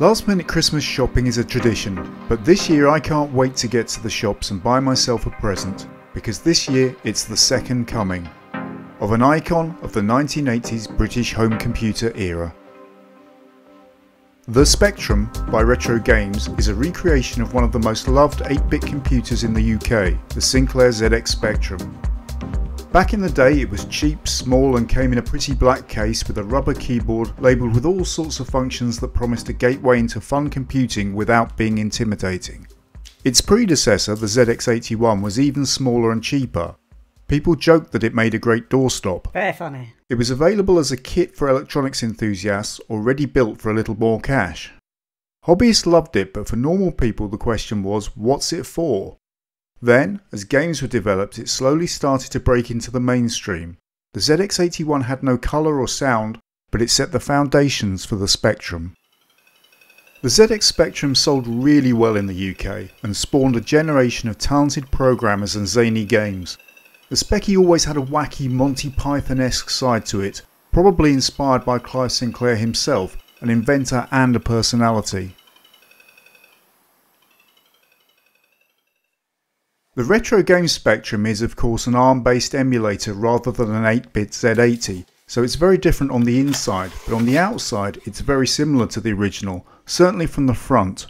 Last minute Christmas shopping is a tradition, but this year I can't wait to get to the shops and buy myself a present, because this year it's the second coming of an icon of the 1980s British home computer era. The Spectrum by Retro Games is a recreation of one of the most loved 8-bit computers in the UK, the Sinclair ZX Spectrum. Back in the day it was cheap, small and came in a pretty black case with a rubber keyboard labelled with all sorts of functions that promised a gateway into fun computing without being intimidating. Its predecessor, the ZX81, was even smaller and cheaper. People joked that it made a great doorstop. Very funny. It was available as a kit for electronics enthusiasts, already built for a little more cash. Hobbyists loved it, but for normal people the question was, what's it for? Then, as games were developed, it slowly started to break into the mainstream. The ZX81 had no colour or sound, but it set the foundations for the Spectrum. The ZX Spectrum sold really well in the UK, and spawned a generation of talented programmers and zany games. The Specky always had a wacky Monty Python-esque side to it, probably inspired by Clive Sinclair himself, an inventor and a personality. The Retro Games Spectrum is of course an ARM-based emulator rather than an 8-bit Z80, so it's very different on the inside, but on the outside it's very similar to the original, certainly from the front.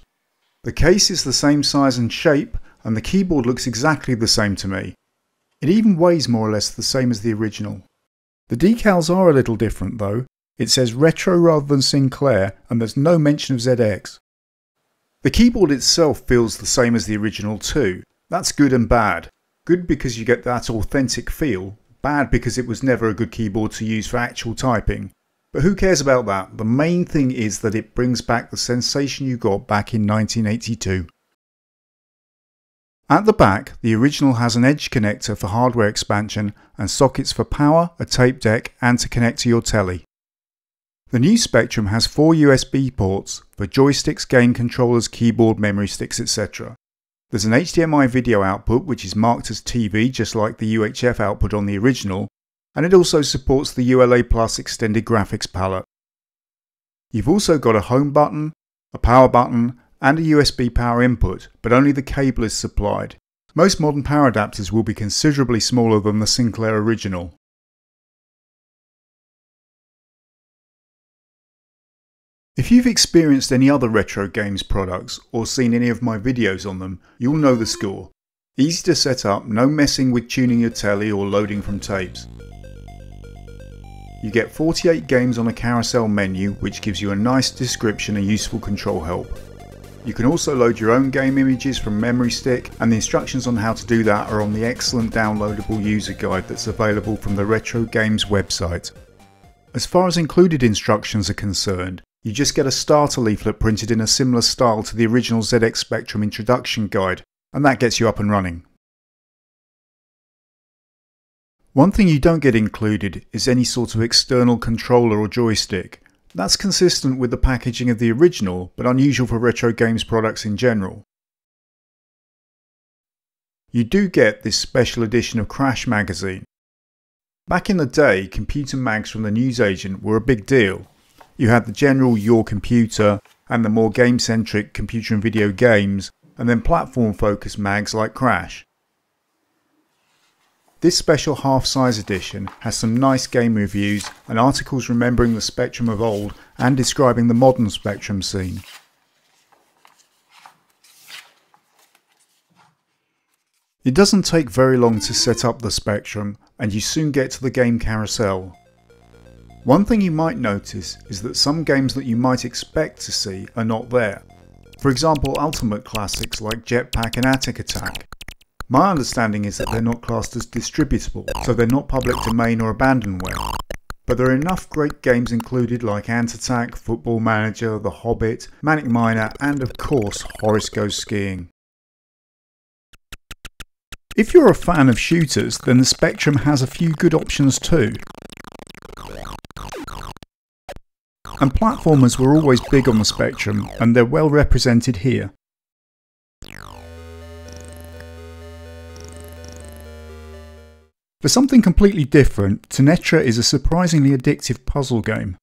The case is the same size and shape, and the keyboard looks exactly the same to me. It even weighs more or less the same as the original. The decals are a little different though. It says Retro rather than Sinclair, and there's no mention of ZX. The keyboard itself feels the same as the original too. That's good and bad. Good because you get that authentic feel, bad because it was never a good keyboard to use for actual typing. But who cares about that? The main thing is that it brings back the sensation you got back in 1982. At the back, the original has an edge connector for hardware expansion and sockets for power, a tape deck and to connect to your telly. The new Spectrum has 4 USB ports for joysticks, game controllers, keyboard, memory sticks, etc. There's an HDMI video output which is marked as TV just like the UHF output on the original, and it also supports the ULA+ extended graphics palette. You've also got a home button, a power button and a USB power input, but only the cable is supplied. Most modern power adapters will be considerably smaller than the Sinclair original. If you've experienced any other Retro Games products or seen any of my videos on them, you'll know the score. Easy to set up, no messing with tuning your telly or loading from tapes. You get 48 games on a carousel menu, which gives you a nice description and useful control help. You can also load your own game images from memory stick, and the instructions on how to do that are on the excellent downloadable user guide that's available from the Retro Games website. As far as included instructions are concerned, you just get a starter leaflet printed in a similar style to the original ZX Spectrum introduction guide, and that gets you up and running. One thing you don't get included is any sort of external controller or joystick. That's consistent with the packaging of the original, but unusual for Retro Games products in general. You do get this special edition of Crash magazine. Back in the day, computer mags from the newsagent were a big deal. You had the general Your Computer and the more game-centric Computer and Video Games, and then platform-focused mags like Crash. This special half-size edition has some nice game reviews and articles remembering the Spectrum of old and describing the modern Spectrum scene. It doesn't take very long to set up the Spectrum, and you soon get to the game carousel. One thing you might notice is that some games that you might expect to see are not there. For example, ultimate classics like Jetpack and Attic Attack. My understanding is that they're not classed as distributable, so they're not public domain or abandonware. But there are enough great games included like Ant Attack, Football Manager, The Hobbit, Manic Miner and of course Horace Goes Skiing. If you're a fan of shooters, then the Spectrum has a few good options too. And platformers were always big on the Spectrum, and they're well represented here. For something completely different, Tanetra is a surprisingly addictive puzzle game.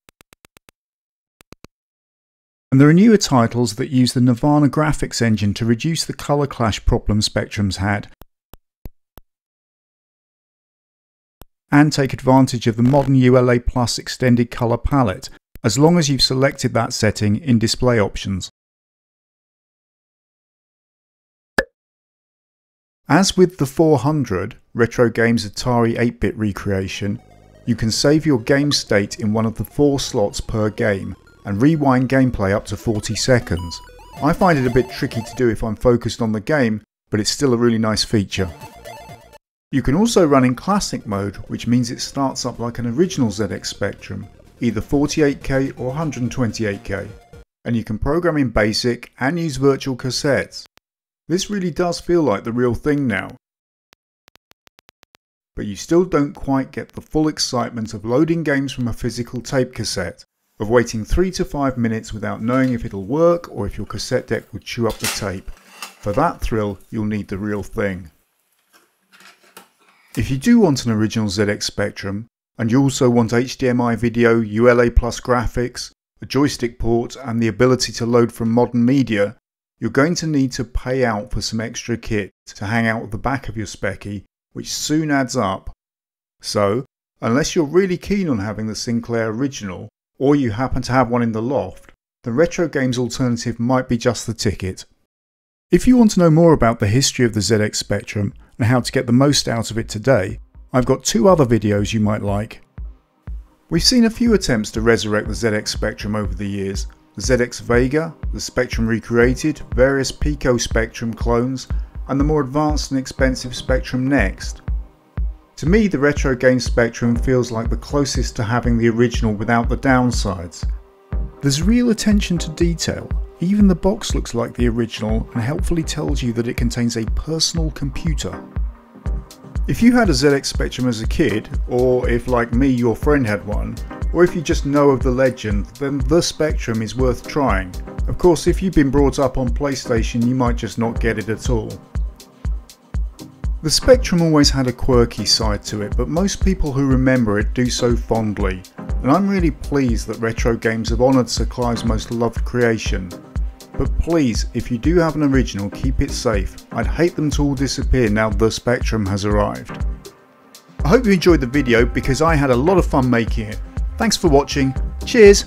And there are newer titles that use the Nirvana graphics engine to reduce the color clash problem Spectrums had, and take advantage of the modern ULA+ extended color palette, as long as you've selected that setting in display options. As with the 400, Retro Games' Atari 8-bit recreation, you can save your game state in one of the 4 slots per game and rewind gameplay up to 40 seconds. I find it a bit tricky to do if I'm focused on the game, but it's still a really nice feature. You can also run in classic mode, which means it starts up like an original ZX Spectrum, either 48K or 128K, and you can program in BASIC and use virtual cassettes. This really does feel like the real thing now, but you still don't quite get the full excitement of loading games from a physical tape cassette, of waiting 3 to 5 minutes without knowing if it'll work or if your cassette deck will chew up the tape. For that thrill, you'll need the real thing. If you do want an original ZX Spectrum, and you also want HDMI video, ULA+ graphics, a joystick port and the ability to load from modern media, you're going to need to pay out for some extra kit to hang out at the back of your Speccy, which soon adds up. So, unless you're really keen on having the Sinclair original, or you happen to have one in the loft, the Retro Games alternative might be just the ticket. If you want to know more about the history of the ZX Spectrum and how to get the most out of it today, I've got 2 other videos you might like. We've seen a few attempts to resurrect the ZX Spectrum over the years. The ZX Vega, the Spectrum Recreated, various Pico Spectrum clones, and the more advanced and expensive Spectrum Next. To me, the Retro Games Spectrum feels like the closest to having the original without the downsides. There's real attention to detail. Even the box looks like the original and helpfully tells you that it contains a personal computer. If you had a ZX Spectrum as a kid, or if like me your friend had one, or if you just know of the legend, then the Spectrum is worth trying. Of course, if you've been brought up on PlayStation, you might just not get it at all. The Spectrum always had a quirky side to it, but most people who remember it do so fondly, and I'm really pleased that Retro Games have honoured Sir Clive's most loved creation. But please, if you do have an original, keep it safe. I'd hate them to all disappear now the Spectrum has arrived. I hope you enjoyed the video, because I had a lot of fun making it. Thanks for watching. Cheers!